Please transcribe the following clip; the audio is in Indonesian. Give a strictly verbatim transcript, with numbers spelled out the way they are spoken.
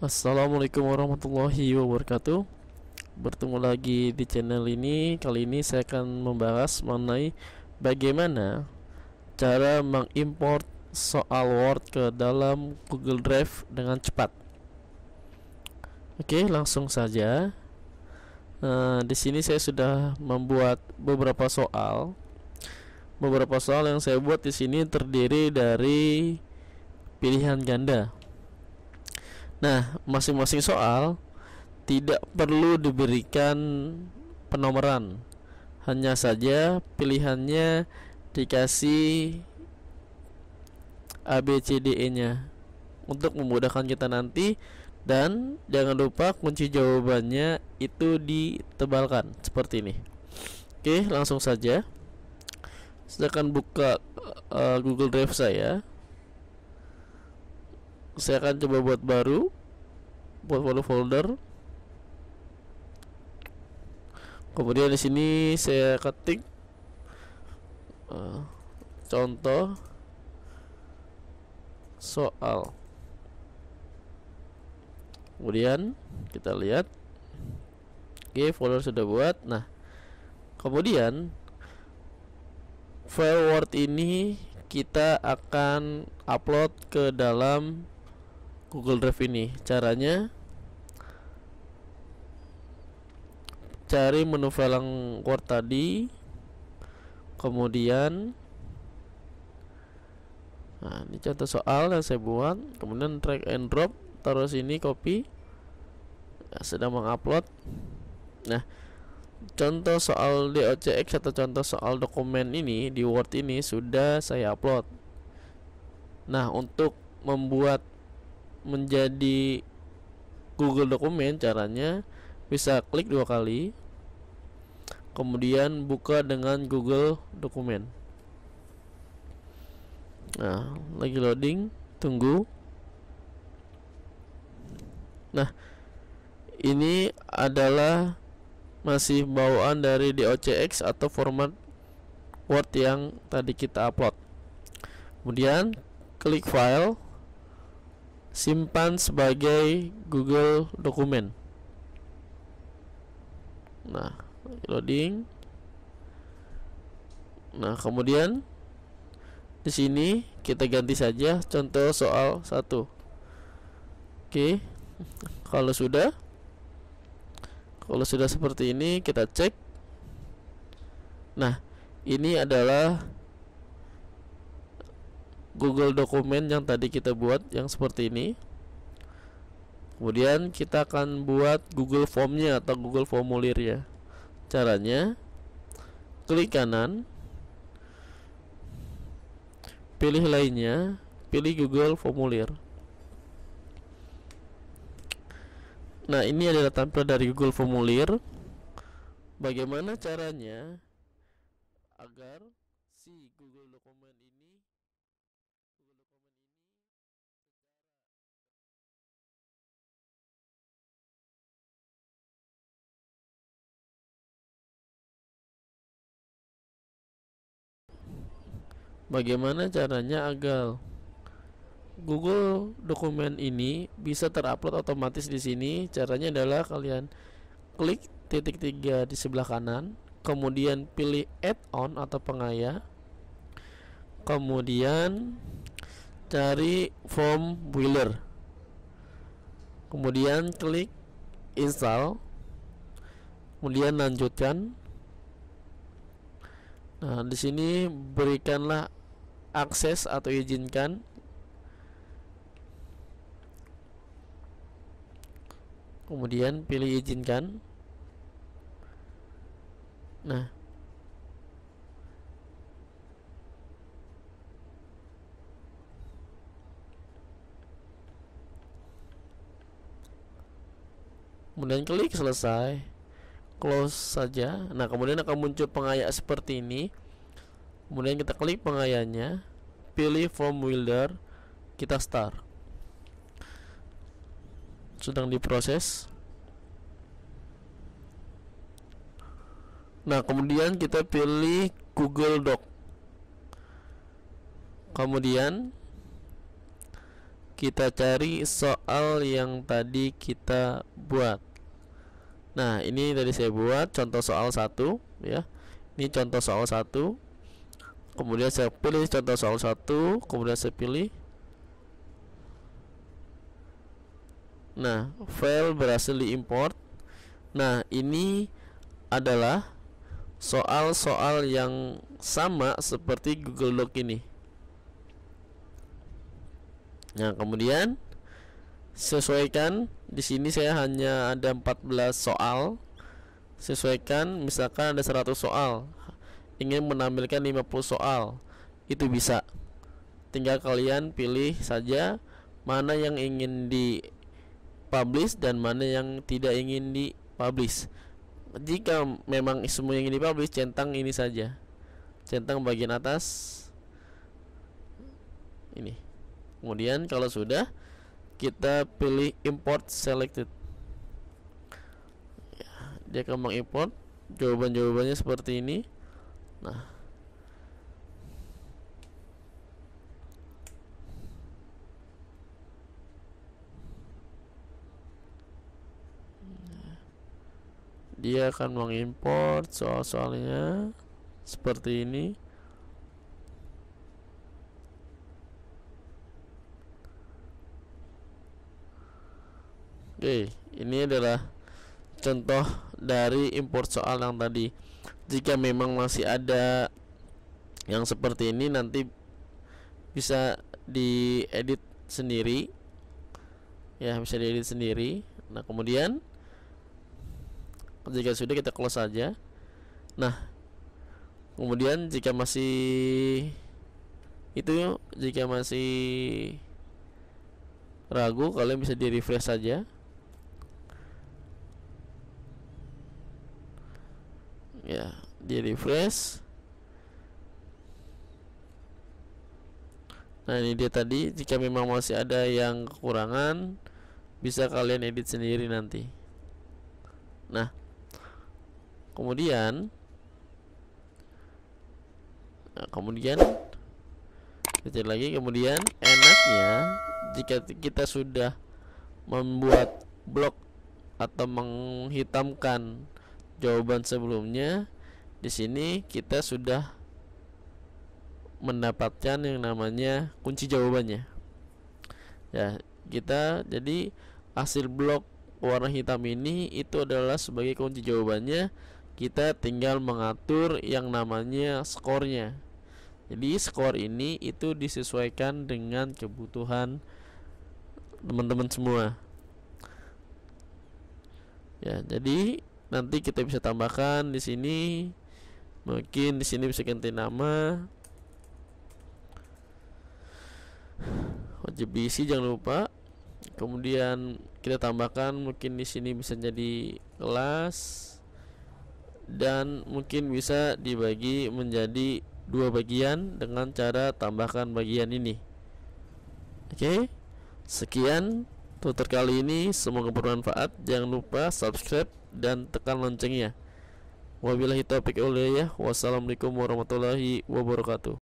Assalamualaikum warahmatullahi wabarakatuh. Bertemu lagi di channel ini. Kali ini saya akan membahas mengenai bagaimana cara mengimport soal Word ke dalam Google Drive dengan cepat. Oke, langsung saja. Nah, di sini saya sudah membuat beberapa soal. Beberapa soal yang saya buat di sini terdiri dari pilihan ganda. Nah, masing-masing soal tidak perlu diberikan penomoran, hanya saja pilihannya dikasih A B C D E-nya untuk memudahkan kita nanti. Dan jangan lupa kunci jawabannya itu ditebalkan seperti ini. Oke, langsung saja. Saya akan buka uh, Google Drive saya. Saya akan coba buat baru, buat folder. Kemudian di sini saya ketik uh, contoh soal. Kemudian kita lihat, oke, folder sudah buat. Nah, kemudian file Word ini kita akan upload ke dalam Google Drive ini. Caranya, cari menu file yang Word tadi, kemudian nah ini contoh soal yang saya buat, kemudian drag and drop, taruh sini, copy. Nah, sedang mengupload. Nah, contoh soal D O C X atau contoh soal dokumen ini di Word ini sudah saya upload. Nah, untuk membuat menjadi Google Dokumen, caranya bisa klik dua kali, kemudian buka dengan Google Dokumen. Nah, lagi loading, tunggu. Nah, ini adalah masih bawaan dari D O C X atau format Word yang tadi kita upload. Kemudian klik file, simpan sebagai Google Dokumen. Nah, loading. Nah, kemudian di sini kita ganti saja contoh soal satu. Oke, kalau sudah, kalau sudah seperti ini kita cek. Nah, ini adalah Google Dokumen yang tadi kita buat yang seperti ini. Kemudian kita akan buat Google Formnya atau Google Formulir ya. Caranya, klik kanan, pilih lainnya, pilih Google Formulir. Nah, ini adalah tampilan dari Google Formulir. Bagaimana caranya agar si Google Dokumen ini Bagaimana caranya agar Google Dokumen ini bisa terupload otomatis di sini? Caranya adalah kalian klik titik tiga di sebelah kanan, kemudian pilih add-on atau pengaya, kemudian cari Form Builder, kemudian klik install, kemudian lanjutkan. Nah, di sini berikanlah akses atau izinkan. Kemudian pilih izinkan. Nah, kemudian klik selesai, close saja. Nah, kemudian akan muncul pengaya seperti ini. Kemudian kita klik pengayanya, pilih Form Builder, kita start. Sedang diproses. Nah, kemudian kita pilih Google Doc. Kemudian kita cari soal yang tadi kita buat. Nah, ini tadi saya buat contoh soal satu ya. Ini contoh soal satu. Kemudian saya pilih contoh soal satu, kemudian saya pilih. Nah, file berhasil diimport. Nah, ini adalah soal-soal yang sama seperti Google Doc ini. Nah, kemudian sesuaikan. Di sini saya hanya ada empat belas soal. Sesuaikan, misalkan ada seratus soal, ingin menampilkan lima puluh soal, itu bisa. Tinggal kalian pilih saja mana yang ingin di publish dan mana yang tidak ingin di publish. Jika memang semua yang ingin di publish, centang ini saja, centang bagian atas ini. Kemudian kalau sudah, kita pilih import selected ya, dia akan mengimport jawaban-jawabannya seperti ini. Nah, dia akan mengimport soal-soalnya seperti ini. Oke, ini adalah contoh dari import soal yang tadi. Jika memang masih ada yang seperti ini, nanti bisa diedit sendiri ya, bisa diedit sendiri. Nah, kemudian jika sudah, kita close saja. Nah, kemudian jika masih itu, jika masih ragu, kalian bisa di refresh saja. Ya, di refresh. Nah, ini dia tadi. Jika memang masih ada yang kekurangan, bisa kalian edit sendiri nanti. Nah, kemudian nah, kemudian kita lagi. Kemudian enaknya jika kita sudah membuat blok atau menghitamkan jawaban sebelumnya, di sini kita sudah mendapatkan yang namanya kunci jawabannya ya. Kita jadi hasil blok warna hitam ini itu adalah sebagai kunci jawabannya. Kita tinggal mengatur yang namanya skornya. Jadi skor ini itu disesuaikan dengan kebutuhan teman-teman semua. Ya, jadi nanti kita bisa tambahkan di sini. Mungkin di sini bisa ganti nama. Wajib diisi, jangan lupa. Kemudian kita tambahkan, mungkin di sini bisa jadi kelas. Dan mungkin bisa dibagi menjadi dua bagian dengan cara tambahkan bagian ini. Oke, sekian tutor kali ini, semoga bermanfaat. Jangan lupa subscribe dan tekan loncengnya. Wabillahi taufiq wal hidayah. Wassalamualaikum warahmatullahi wabarakatuh.